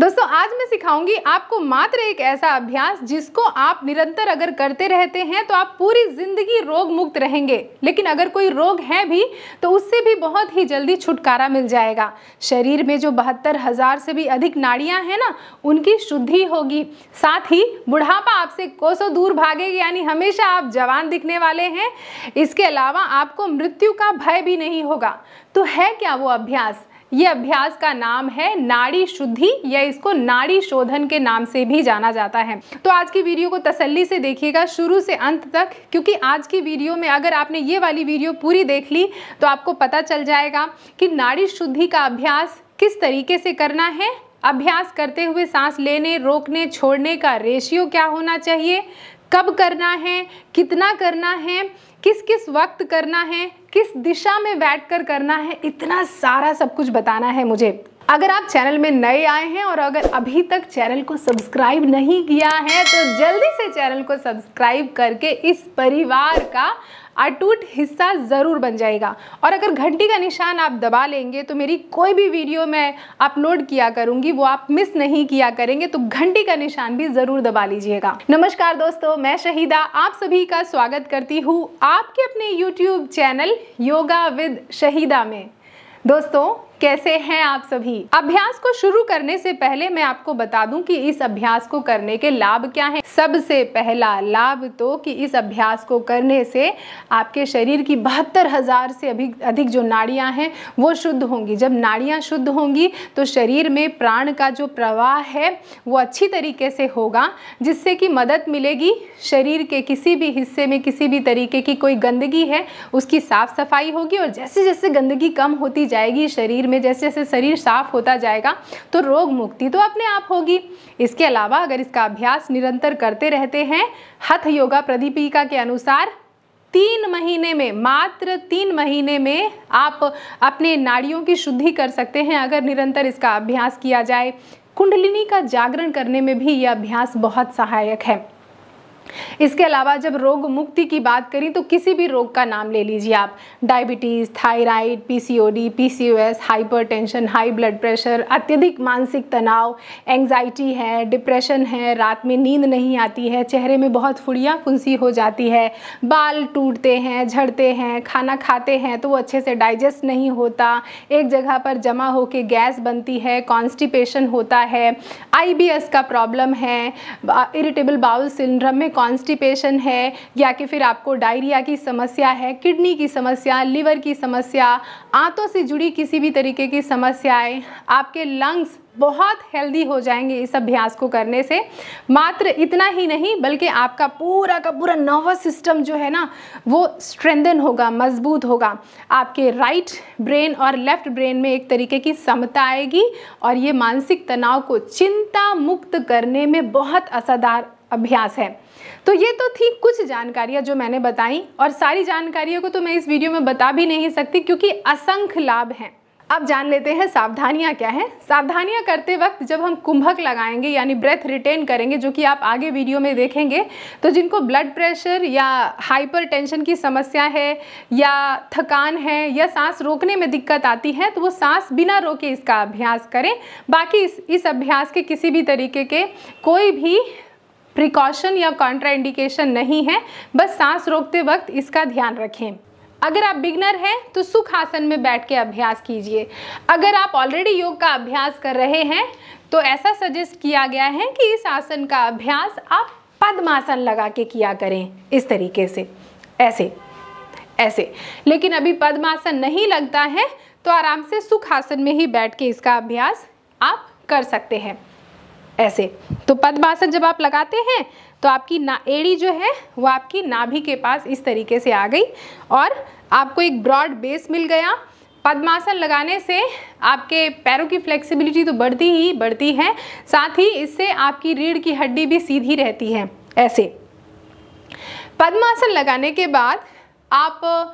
दोस्तों आज मैं सिखाऊंगी आपको मात्र एक ऐसा अभ्यास जिसको आप निरंतर अगर करते रहते हैं तो आप पूरी जिंदगी रोग मुक्त रहेंगे, लेकिन अगर कोई रोग है भी तो उससे भी बहुत ही जल्दी छुटकारा मिल जाएगा। शरीर में जो 72,000 से भी अधिक नाड़ियां हैं ना, उनकी शुद्धि होगी। साथ ही बुढ़ापा आपसे कोसों दूर भागेगी, यानी हमेशा आप जवान दिखने वाले हैं। इसके अलावा आपको मृत्यु का भय भी नहीं होगा। तो है क्या वो अभ्यास? ये अभ्यास का नाम है नाड़ी शुद्धि, या इसको नाड़ी शोधन के नाम से भी जाना जाता है। तो आज की वीडियो को तसल्ली से देखिएगा शुरू से अंत तक, क्योंकि आज की वीडियो में अगर आपने ये वाली वीडियो पूरी देख ली तो आपको पता चल जाएगा कि नाड़ी शुद्धि का अभ्यास किस तरीके से करना है, अभ्यास करते हुए सांस लेने, रोकने, छोड़ने का रेशियो क्या होना चाहिए, कब करना है, कितना करना है, किस किस वक्त करना है, किस दिशा में बैठकर करना है, इतना सारा सब कुछ बताना है मुझे। अगर आप चैनल में नए आए हैं और अगर अभी तक चैनल को सब्सक्राइब नहीं किया है तो जल्दी से चैनल को सब्सक्राइब करके इस परिवार का अटूट हिस्सा ज़रूर बन जाएगा। और अगर घंटी का निशान आप दबा लेंगे तो मेरी कोई भी वीडियो मैं अपलोड किया करूंगी, वो आप मिस नहीं किया करेंगे, तो घंटी का निशान भी ज़रूर दबा लीजिएगा। नमस्कार दोस्तों, मैं शहीदा आप सभी का स्वागत करती हूँ आपके अपने YouTube channel yoga with Shahida में। दोस्तों कैसे हैं आप सभी? अभ्यास को शुरू करने से पहले मैं आपको बता दूं कि इस अभ्यास को करने के लाभ क्या हैं। सबसे पहला लाभ तो कि इस अभ्यास को करने से आपके शरीर की 72,000 से अधिक जो नाड़ियां हैं वो शुद्ध होंगी। जब नाड़ियां शुद्ध होंगी तो शरीर में प्राण का जो प्रवाह है वो अच्छी तरीके से होगा, जिससे कि मदद मिलेगी शरीर के किसी भी हिस्से में किसी भी तरीके की कोई गंदगी है उसकी साफ सफाई होगी। और जैसे जैसे गंदगी कम होती जाएगी शरीर में, जैसे जैसे शरीर साफ होता जाएगा तो रोग मुक्ति तो अपने आप होगी। इसके अलावा अगर इसका अभ्यास निरंतर करते रहते हैं, हठ योगा प्रदीपिका के अनुसार 3 महीने में, मात्र 3 महीने में आप अपने नाड़ियों की शुद्धि कर सकते हैं अगर निरंतर इसका अभ्यास किया जाए। कुंडलिनी का जागरण करने में भी यह अभ्यास बहुत सहायक है। इसके अलावा जब रोग मुक्ति की बात करें तो किसी भी रोग का नाम ले लीजिए आप, diabetes, thyroid, PCOD, PCOS, hypertension, high blood pressure, अत्यधिक मानसिक तनाव, एंजाइटी है, डिप्रेशन है, रात में नींद नहीं आती है, चेहरे में बहुत फुड़िया फुंसी हो जाती है, बाल टूटते हैं, झड़ते हैं, खाना खाते हैं तो वो अच्छे से डाइजेस्ट नहीं होता, एक जगह पर जमा होकर गैस बनती है, कॉन्स्टिपेशन होता है, आईबीएस का प्रॉब्लम है, इरिटेबल बाउल सिंड्रोम में कॉन्स्टिपेशन है, या कि फिर आपको डायरिया की समस्या है, किडनी की समस्या, लिवर की समस्या, आंतों से जुड़ी किसी भी तरीके की समस्याएं, आपके लंग्स बहुत हेल्दी हो जाएंगे इस अभ्यास को करने से। मात्र इतना ही नहीं बल्कि आपका पूरा का पूरा नर्वस सिस्टम जो है ना वो स्ट्रेंथन होगा, मजबूत होगा। आपके राइट ब्रेन और लेफ्ट ब्रेन में एक तरीके की समता आएगी और ये मानसिक तनाव को चिंता मुक्त करने में बहुत असरदार अभ्यास है। तो ये तो थी कुछ जानकारियाँ जो मैंने बताई, और सारी जानकारियों को तो मैं इस वीडियो में बता भी नहीं सकती क्योंकि असंख्य लाभ हैं। अब जान लेते हैं सावधानियाँ क्या हैं। सावधानियाँ करते वक्त जब हम कुंभक लगाएंगे यानी ब्रेथ रिटेन करेंगे, जो कि आप आगे वीडियो में देखेंगे, तो जिनको ब्लड प्रेशर या हाइपरटेंशन की समस्या है या थकान है या सांस रोकने में दिक्कत आती है तो वो सांस बिना रोके इसका अभ्यास करें। बाकी इस अभ्यास के किसी भी तरीके के कोई भी प्रिकॉशन या कॉन्ट्राइंडिकेशन नहीं है, बस सांस रोकते वक्त इसका ध्यान रखें। अगर आप बिगनर हैं तो सुख आसन में बैठ के अभ्यास कीजिए। अगर आप ऑलरेडी योग का अभ्यास कर रहे हैं तो ऐसा सजेस्ट किया गया है कि इस आसन का अभ्यास आप पद्मासन लगा के किया करें, इस तरीके से, ऐसे ऐसे। लेकिन अभी पद्मासन नहीं लगता है तो आराम से सुख आसन में ही बैठ के इसका अभ्यास आप कर सकते हैं, ऐसे। तो पद्मासन जब आप लगाते हैं तो आपकी एड़ी जो है वो आपकी नाभि के पास इस तरीके से आ गई और आपको एक ब्रॉड बेस मिल गया। पद्मासन लगाने से आपके पैरों की फ्लेक्सिबिलिटी तो बढ़ती ही बढ़ती है, साथ ही इससे आपकी रीढ़ की हड्डी भी सीधी रहती है, ऐसे। पद्मासन लगाने के बाद आप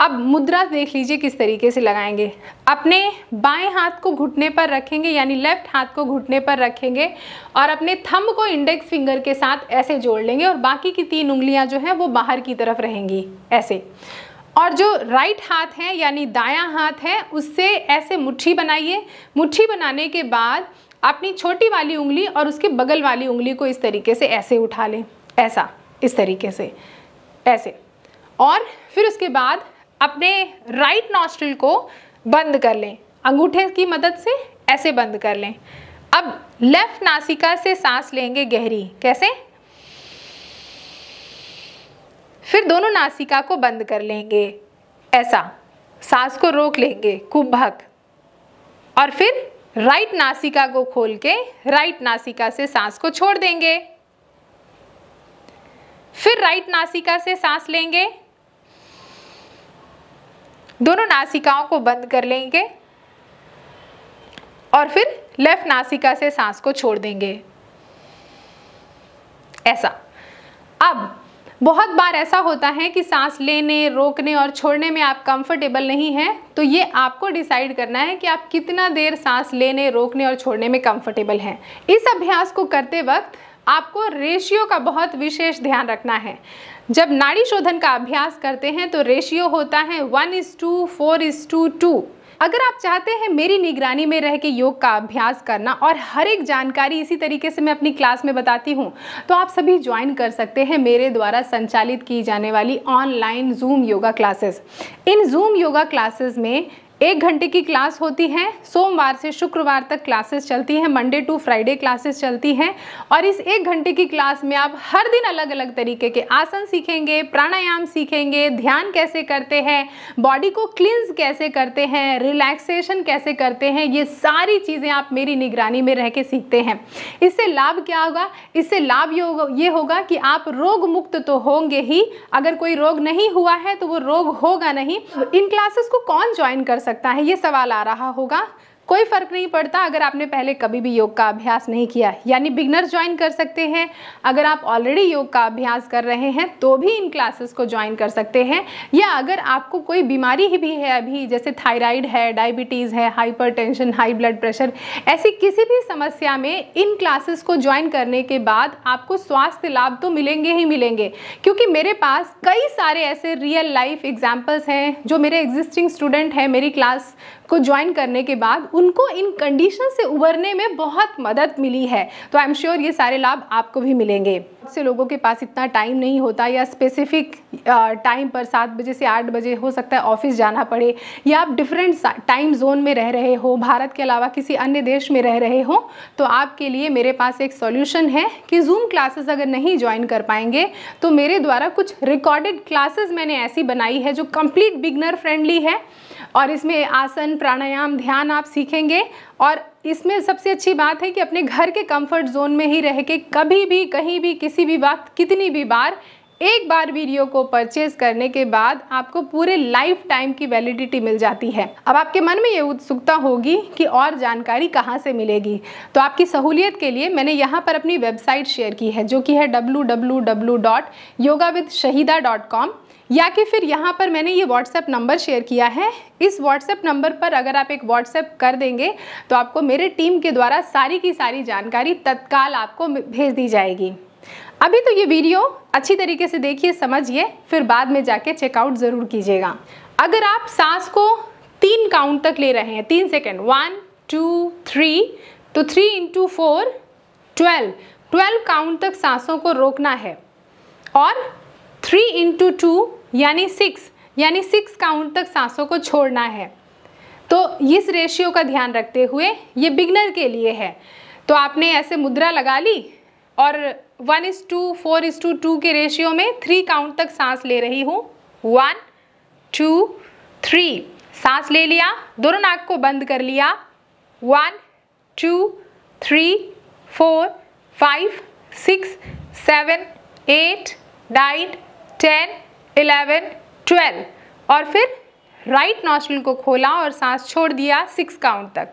अब मुद्रा देख लीजिए किस तरीके से लगाएंगे। अपने बाएं हाथ को घुटने पर रखेंगे, यानी लेफ्ट हाथ को घुटने पर रखेंगे और अपने थंब को इंडेक्स फिंगर के साथ ऐसे जोड़ लेंगे और बाकी की 3 उंगलियां जो हैं वो बाहर की तरफ रहेंगी, ऐसे। और जो राइट हाथ है यानी दायां हाथ है उससे ऐसे मुट्ठी बनाइए। मुट्ठी बनाने के बाद अपनी छोटी वाली उंगली और उसके बगल वाली उंगली को इस तरीके से ऐसे उठा लें, ऐसा इस तरीके से ऐसे, और फिर उसके बाद अपने राइट नॉस्ट्रिल को बंद कर लें, अंगूठे की मदद से ऐसे बंद कर लें। अब लेफ्ट नासिका से सांस लेंगे गहरी, कैसे, फिर दोनों नासिका को बंद कर लेंगे, ऐसा सांस को रोक लेंगे कुंभक, और फिर राइट नासिका को खोल के राइट नासिका से सांस को छोड़ देंगे, फिर राइट नासिका से सांस लेंगे, दोनों नासिकाओं को बंद कर लेंगे और फिर लेफ्ट नासिका से सांस को छोड़ देंगे, ऐसा। अब बहुत बार ऐसा होता है कि सांस लेने, रोकने और छोड़ने में आप कंफर्टेबल नहीं हैं, तो ये आपको डिसाइड करना है कि आप कितना देर सांस लेने, रोकने और छोड़ने में कंफर्टेबल हैं। इस अभ्यास को करते वक्त आपको रेशियो का बहुत विशेष ध्यान रखना है। जब नाड़ी शोधन का अभ्यास करते हैं तो रेशियो होता है 1:2, 4:2। अगर आप चाहते हैं मेरी निगरानी में रह के योग का अभ्यास करना और हर एक जानकारी इसी तरीके से मैं अपनी क्लास में बताती हूँ, तो आप सभी ज्वाइन कर सकते हैं मेरे द्वारा संचालित की जाने वाली ऑनलाइन जूम योगा क्लासेस। इन जूम योगा क्लासेस में 1 घंटे की क्लास होती है, सोमवार से शुक्रवार तक क्लासेस चलती हैं, मंडे टू फ्राइडे क्लासेस चलती हैं, और इस 1 घंटे की क्लास में आप हर दिन अलग अलग तरीके के आसन सीखेंगे, प्राणायाम सीखेंगे, ध्यान कैसे करते हैं, बॉडी को क्लींस कैसे करते हैं, रिलैक्सेशन कैसे करते हैं, ये सारी चीज़ें आप मेरी निगरानी में रह के सीखते हैं। इससे लाभ क्या होगा, इससे लाभ ये होगा कि आप रोग मुक्त तो होंगे ही, अगर कोई रोग नहीं हुआ है तो वो रोग होगा नहीं। इन क्लासेस को कौन ज्वाइन कर सकता है, ये सवाल आ रहा होगा। कोई फर्क नहीं पड़ता अगर आपने पहले कभी भी योग का अभ्यास नहीं किया, यानी बिगनर्स ज्वाइन कर सकते हैं। अगर आप ऑलरेडी योग का अभ्यास कर रहे हैं तो भी इन क्लासेस को ज्वाइन कर सकते हैं, या अगर आपको कोई बीमारी ही भी है अभी, जैसे थायराइड है, डायबिटीज़ है, हाइपरटेंशन, हाई ब्लड प्रेशर, ऐसी किसी भी समस्या में इन क्लासेस को ज्वाइन करने के बाद आपको स्वास्थ्य लाभ तो मिलेंगे ही मिलेंगे, क्योंकि मेरे पास कई सारे ऐसे रियल लाइफ एग्जाम्पल्स हैं जो मेरे एग्जिस्टिंग स्टूडेंट हैं, मेरी क्लास को ज्वाइन करने के बाद उनको इन कंडीशन से उबरने में बहुत मदद मिली है। तो आई एम श्योर ये सारे लाभ आपको भी मिलेंगे। बहुत से लोगों के पास इतना टाइम नहीं होता, या स्पेसिफिक टाइम पर 7 बजे से 8 बजे हो सकता है ऑफिस जाना पड़े, या आप डिफरेंट टाइम जोन में रह रहे हो, भारत के अलावा किसी अन्य देश में रह रहे हो, तो आपके लिए मेरे पास एक सॉल्यूशन है कि जूम क्लासेस अगर नहीं ज्वाइन कर पाएंगे तो मेरे द्वारा कुछ रिकॉर्डेड क्लासेस मैंने ऐसी बनाई है जो कंप्लीट बिगनर फ्रेंडली है, और इसमें आसन, प्राणायाम, ध्यान आप सीखेंगे, और इसमें सबसे अच्छी बात है कि अपने घर के कंफर्ट जोन में ही रह के कभी भी, कहीं भी, किसी भी वक्त, कितनी भी बार, एक बार वीडियो को परचेज करने के बाद आपको पूरे लाइफ टाइम की वैलिडिटी मिल जाती है। अब आपके मन में ये उत्सुकता होगी कि और जानकारी कहाँ से मिलेगी, तो आपकी सहूलियत के लिए मैंने यहाँ पर अपनी वेबसाइट शेयर की है, जो कि है www.yogawithshahida.com, या कि फिर यहाँ पर मैंने ये व्हाट्सएप नंबर शेयर किया है। इस व्हाट्सएप नंबर पर अगर आप एक व्हाट्सएप कर देंगे तो आपको मेरे टीम के द्वारा सारी की सारी जानकारी तत्काल आपको भेज दी जाएगी। अभी तो ये वीडियो अच्छी तरीके से देखिए, समझिए, फिर बाद में जाके चेकआउट ज़रूर कीजिएगा। अगर आप सांस को 3 काउंट तक ले रहे हैं, 3 सेकेंड, 1, 2, 3, तो 3 × 4, 12, 12 काउंट तक सांसों को रोकना है, और 3 × 2 यानी 6, यानी 6 काउंट तक सांसों को छोड़ना है। तो इस रेशियो का ध्यान रखते हुए, ये बिगनर के लिए है, तो आपने ऐसे मुद्रा लगा ली और 1:2, 4:2 के रेशियो में 3 काउंट तक सांस ले रही हूँ, 1, 2, 3 सांस ले लिया, दोनों नाक को बंद कर लिया, 1, 2, 3, 4, 5, 6, 7, 8, 9, 10, 11, 12, और फिर राइट नॉस्ट्रिल को खोला और सांस छोड़ दिया 6 काउंट तक,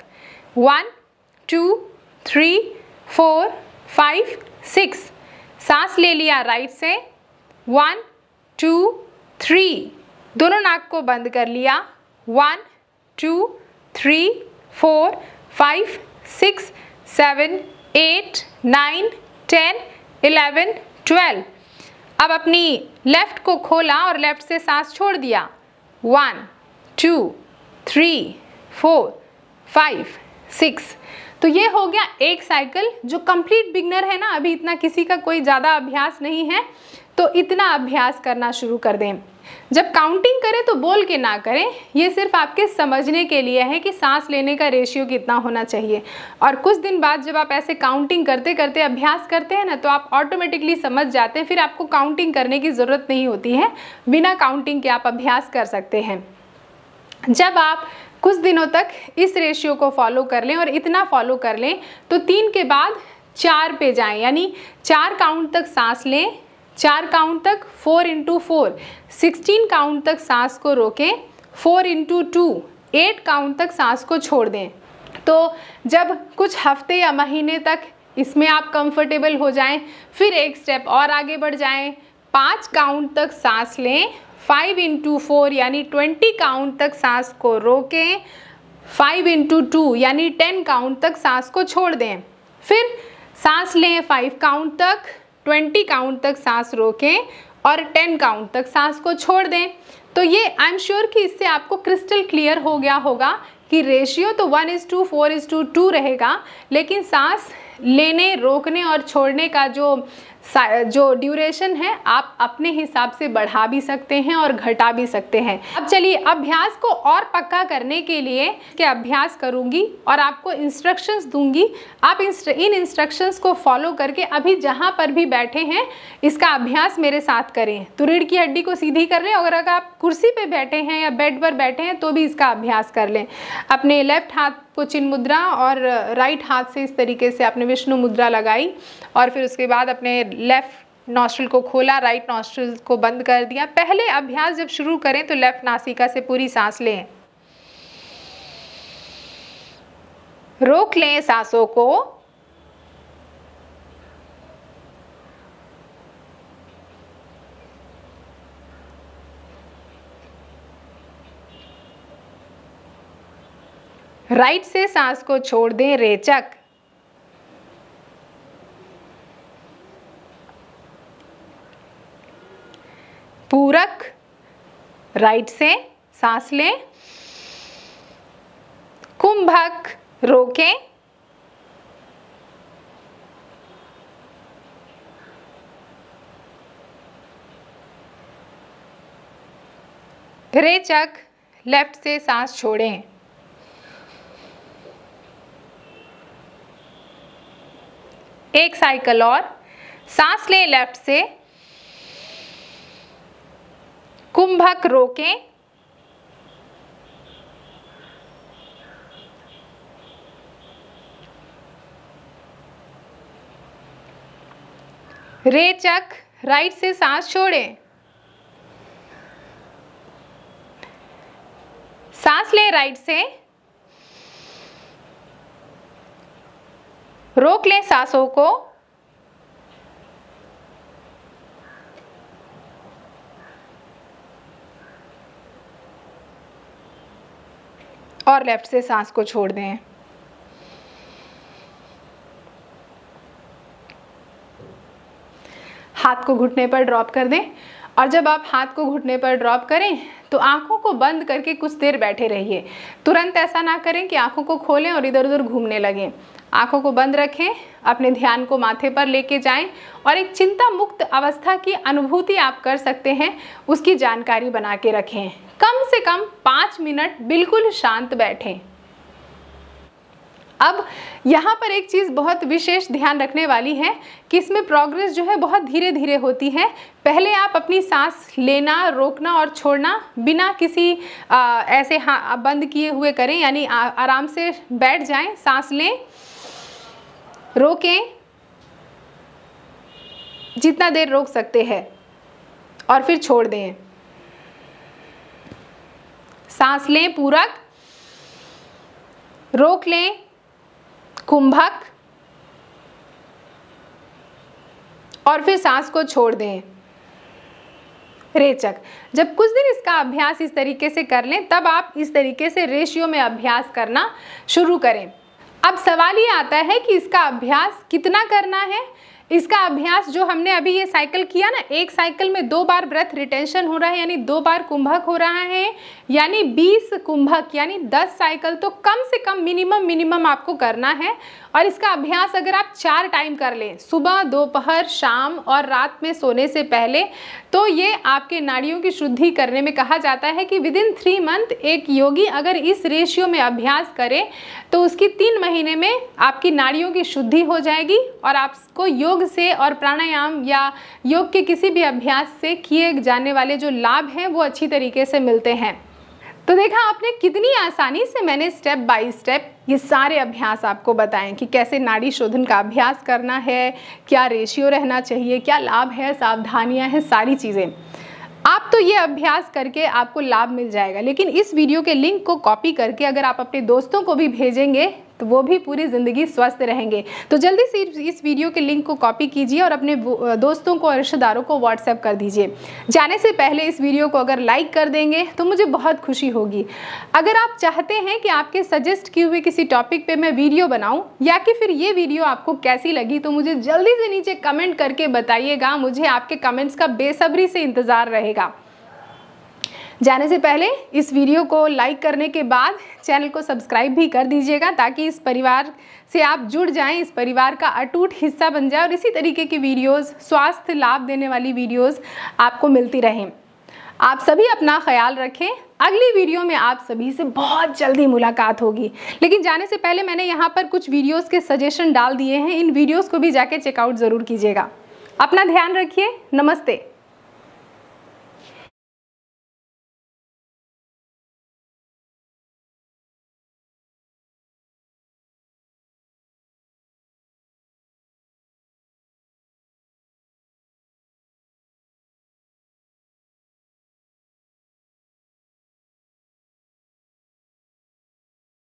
1, 2, 3, 4, 5, 6, सांस ले लिया राइट से, 1, 2, 3, दोनों नाक को बंद कर लिया, 1, 2, 3, 4, 5, 6, 7, 8, 9, 10, 11, 12, अब अपनी लेफ्ट को खोला और लेफ्ट से सांस छोड़ दिया, 1, 2, 3, 4, 5, 6। तो ये हो गया एक साइकिल। जो कंप्लीट बिगनर है ना, अभी इतना किसी का कोई ज़्यादा अभ्यास नहीं है, तो इतना अभ्यास करना शुरू कर दें। जब काउंटिंग करें तो बोल के ना करें, ये सिर्फ आपके समझने के लिए है कि सांस लेने का रेशियो कितना होना चाहिए। और कुछ दिन बाद जब आप ऐसे काउंटिंग करते करते अभ्यास करते हैं ना, तो आप ऑटोमेटिकली समझ जाते हैं, फिर आपको काउंटिंग करने की ज़रूरत नहीं होती है, बिना काउंटिंग के आप अभ्यास कर सकते हैं। जब आप कुछ दिनों तक इस रेशियो को फॉलो कर लें और इतना फॉलो कर लें, तो 3 के बाद 4 पे जाएं, यानी 4 काउंट तक सांस लें, 4 काउंट तक 4 × 4, 16 काउंट तक सांस को रोकें, 4 × 2, 8 काउंट तक सांस को छोड़ दें। तो जब कुछ हफ्ते या महीने तक इसमें आप कंफर्टेबल हो जाएं, फिर एक स्टेप और आगे बढ़ जाएं, 5 काउंट तक सांस लें, 5 × 4 यानी 20 काउंट तक सांस को रोकें, 5 × 2 यानी 10 काउंट तक सांस को छोड़ दें, फिर सांस लें 5 काउंट तक, 20 काउंट तक सांस रोकें और 10 काउंट तक सांस को छोड़ दें। तो ये आई एम श्योर कि इससे आपको क्रिस्टल क्लियर हो गया होगा कि रेशियो तो 1:4:2 रहेगा, लेकिन सांस लेने, रोकने और छोड़ने का जो ड्यूरेशन है आप अपने हिसाब से बढ़ा भी सकते हैं और घटा भी सकते हैं। अब चलिए अभ्यास को और पक्का करने के लिए कि अभ्यास करूंगी और आपको इंस्ट्रक्शंस दूंगी, आप इन इंस्ट्रक्शंस को फॉलो करके अभी जहां पर भी बैठे हैं इसका अभ्यास मेरे साथ करें। तो रीढ़ की हड्डी को सीधी कर लें, अगर आप कुर्सी पर बैठे हैं या बेड पर बैठे हैं तो भी इसका अभ्यास कर लें। अपने लेफ्ट हाथ को चिन मुद्रा और राइट हाथ से इस तरीके से आपने विष्णु मुद्रा लगाई और फिर उसके बाद अपने लेफ़्ट नॉस्ट्रिल को खोला, राइट नॉस्ट्रिल को बंद कर दिया। पहले अभ्यास जब शुरू करें तो लेफ़्ट नासिका से पूरी सांस लें, रोक लें सांसों को, राइट से सांस को छोड़ दें रेचक, पूरक, राइट से सांस लें, कुंभक, रोकें, रेचक, लेफ्ट से सांस छोड़ें। एक साइकिल और, सांस लें लेफ्ट से, कुंभक, रोकें, रेचक, राइट से सांस छोड़ें। सांस लें राइट से, रोक लें सांसों को, और लेफ्ट से सांस को छोड़ दें। हाथ को घुटने पर ड्रॉप कर दें और जब आप हाथ को घुटने पर ड्रॉप करें तो आंखों को बंद करके कुछ देर बैठे रहिए। तुरंत ऐसा ना करें कि आंखों को खोलें और इधर उधर घूमने लगें। आंखों को बंद रखें, अपने ध्यान को माथे पर लेके जाएं और एक चिंता मुक्त अवस्था की अनुभूति आप कर सकते हैं, उसकी जानकारी बना के रखें। कम से कम 5 मिनट बिल्कुल शांत बैठें। अब यहाँ पर एक चीज़ बहुत विशेष ध्यान रखने वाली है कि इसमें प्रोग्रेस जो है बहुत धीरे धीरे होती है। पहले आप अपनी सांस लेना, रोकना और छोड़ना बिना किसी ऐसे बंद किए हुए करें, यानी आराम से बैठ जाएं, सांस लें, रोकें जितना देर रोक सकते हैं और फिर छोड़ दें। सांस लें पूरक, रोक लें कुंभक और फिर सांस को छोड़ दें रेचक। जब कुछ दिन इसका अभ्यास इस तरीके से कर लें तब आप इस तरीके से रेशियो में अभ्यास करना शुरू करें। अब सवाल ये आता है कि इसका अभ्यास कितना करना है। इसका अभ्यास जो हमने अभी ये साइकिल किया ना, एक साइकिल में 2 बार ब्रेथ रिटेंशन हो रहा है यानी 2 बार कुंभक हो रहा है, यानी 20 कुंभक यानी 10 साइकिल तो कम से कम मिनिमम आपको करना है। और इसका अभ्यास अगर आप 4 टाइम कर लें, सुबह, दोपहर, शाम और रात में सोने से पहले, तो ये आपके नाड़ियों की शुद्धि करने में कहा जाता है कि विदिन 3 मंथ एक योगी अगर इस रेशियो में अभ्यास करे तो उसकी 3 महीने में आपकी नाड़ियों की शुद्धि हो जाएगी और आपको योग से और प्राणायाम या योग के किसी भी अभ्यास से किए जाने वाले जो लाभ हैं वो अच्छी तरीके से मिलते हैं। तो देखा आपने कितनी आसानी से मैंने स्टेप बाय स्टेप ये सारे अभ्यास आपको बताएं कि कैसे नाड़ी शोधन का अभ्यास करना है, क्या रेशियो रहना चाहिए, क्या लाभ है, सावधानियां हैं, सारी चीज़ें। आप तो ये अभ्यास करके आपको लाभ मिल जाएगा, लेकिन इस वीडियो के लिंक को कॉपी करके अगर आप अपने दोस्तों को भी भेजेंगे तो वो भी पूरी ज़िंदगी स्वस्थ रहेंगे। तो जल्दी से इस वीडियो के लिंक को कॉपी कीजिए और अपने दोस्तों को और रिश्तेदारों को व्हाट्सएप कर दीजिए। जाने से पहले इस वीडियो को अगर लाइक कर देंगे तो मुझे बहुत खुशी होगी। अगर आप चाहते हैं कि आपके सजेस्ट किए हुए किसी टॉपिक पे मैं वीडियो बनाऊँ या कि फिर ये वीडियो आपको कैसी लगी, तो मुझे जल्दी से नीचे कमेंट करके बताइएगा। मुझे आपके कमेंट्स का बेसब्री से इंतज़ार रहेगा। जाने से पहले इस वीडियो को लाइक करने के बाद चैनल को सब्सक्राइब भी कर दीजिएगा ताकि इस परिवार से आप जुड़ जाएं, इस परिवार का अटूट हिस्सा बन जाए और इसी तरीके की वीडियोस, स्वास्थ्य लाभ देने वाली वीडियोस आपको मिलती रहें। आप सभी अपना ख्याल रखें। अगली वीडियो में आप सभी से बहुत जल्दी मुलाकात होगी। लेकिन जाने से पहले मैंने यहाँ पर कुछ वीडियोज़ के सजेशन डाल दिए हैं, इन वीडियोज़ को भी जाके चेकआउट ज़रूर कीजिएगा। अपना ध्यान रखिए। नमस्ते।